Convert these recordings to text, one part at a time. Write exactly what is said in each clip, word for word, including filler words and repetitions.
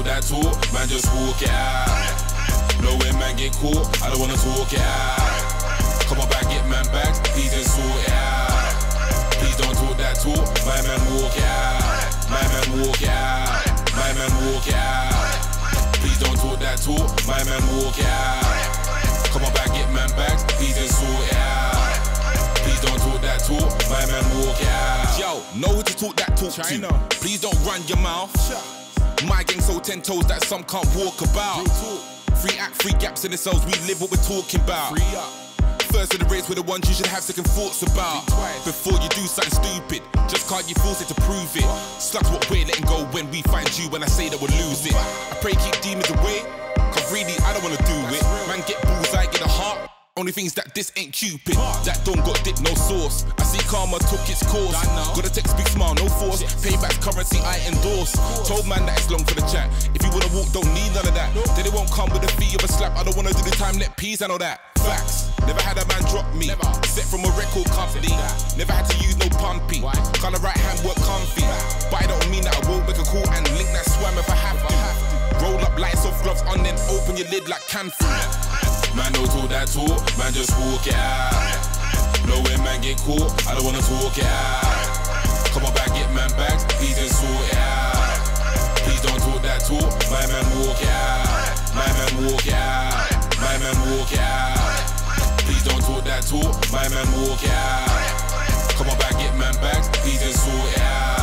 all that talk, man, just walk it out. Know when man get caught, I don't wanna talk it out. Come on back, get man back, please just sort it out. Please don't talk that talk, my man walk it out. My man walk it out, my man walk it out. Please don't talk that talk, my man walk it out. Come on back, get man back, please just sort it out. Please don't talk that talk, my man walk out. Yo, know who to talk that talk China. to. Please don't run your mouth. My gang sold ten toes that some can't walk about. Free act, free gaps in ourselves, we live what we're talking about. Free up. First of the race, we're the ones you should have second thoughts about. Before you do something stupid, just can't you force it to prove it. Slugs what we're letting go when we find you, when I say that we'll lose it. I pray keep demons away, cause really I don't wanna do it. Man get bullseye, get a heart. Only things that this ain't Cupid. That don't got dip, no sauce. I see karma took its course. Got a text, big smile, no force. Payback's currency, I endorse. Told man that it's long for the chat. If you wanna walk, don't need none of that. Then it won't come with the fee of a slap. I don't wanna do the time, let peas, I know that. Facts. Never had a man drop me. Never. Set from a record company. Never had to use no pumpy. Why? Kinda right hand work comfy. But I don't mean that I won't make a call and link that swam if I have to. Roll up lights off gloves on, then open your lid like can food. Man don't talk that talk, man just walk it out. Know when man get caught, I don't wanna talk it out. Come on back, get man back, please just sort it out. Please don't talk that talk, my man walk it out. My man walk it out, my man walk it out. Please don't talk that talk, my man walk it out. Come on back, get man back, please just sort it out.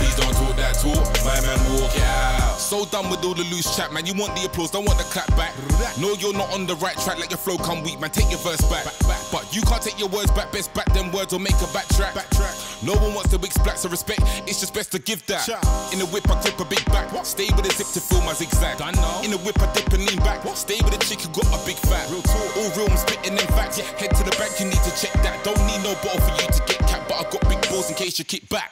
Please don't talk that talk, my man walk it out. So done with all the loose chat, man. You want the applause, don't want the clap back. No, you're not on the right track. Let your flow come weak, man. Take your verse back. But you can't take your words back. Best back them words or make a backtrack. No one wants the big splats of respect. It's just best to give that. In the whip, I tip a big back. Stay with a zip to feel my zigzag. In the whip, I dip and lean back. Stay with a chick who got a big fat. All real, I'm spitting them facts. Head to the bank, you need to check that. Don't need no bottle for you to get capped. But I got big balls in case you kick back.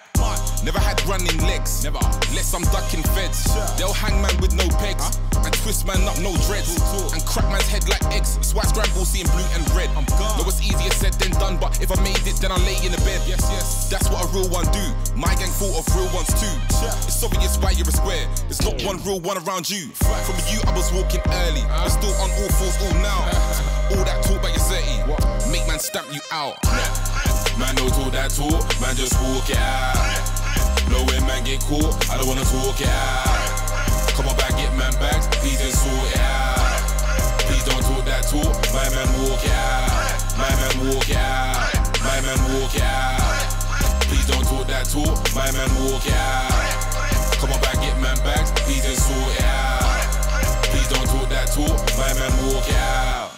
Never had running legs, never. Unless I'm ducking feds. They'll hang man with no pegs, huh? And twist man up no dreads, and crack man's head like eggs. That's why I scramble seeing blue and red. I'm gone. No, it's easier said than done, but if I made it, then I lay in the bed. Yes, yes. That's what a real one do. My gang thought of real ones too. Yeah. It's obvious why you're a square. There's not one real one around you. Right. From you, I was walking early. Uh. I'm still on all fours all now. Uh. All that talk about your thirty, what? Make man stamp you out. Man don't talk that talk, man just walk it out. Know when man get caught, I don't wanna talk it out. Come on back, get man back, please just sort it out. Please don't talk that talk, my man walk it out. My man walk it out, my man walk it out. Please don't talk that talk, my man walk it out. Come on back, get man back, please just sort it out. Please don't talk that talk, my man walk it out.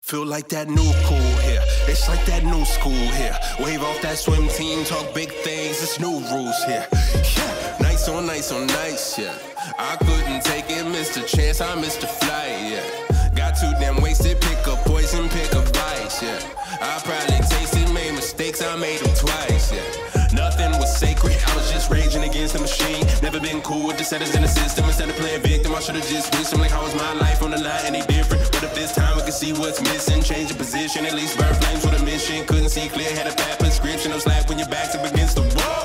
Feel like that new cool here. It's like that new school here. Wave off that swim team, talk big things. It's new rules here. Yeah. Nights on nights on nights, yeah. I couldn't take it, missed a chance, I missed a flight, yeah. Got too damn wasted, pick a poison, pick a vice, yeah. I probably tasted, made mistakes, I made them twice, yeah. Nothing was sacred, I was just raging against the machine. Never been cool with the setters in the system. Instead of playing victim, I should've just wished them like how was my life on the line, any different. This time we can see what's missing. Change your position, at least burn flames with a mission. Couldn't see clear, had a bad prescription. No slap when your back's up against the wall.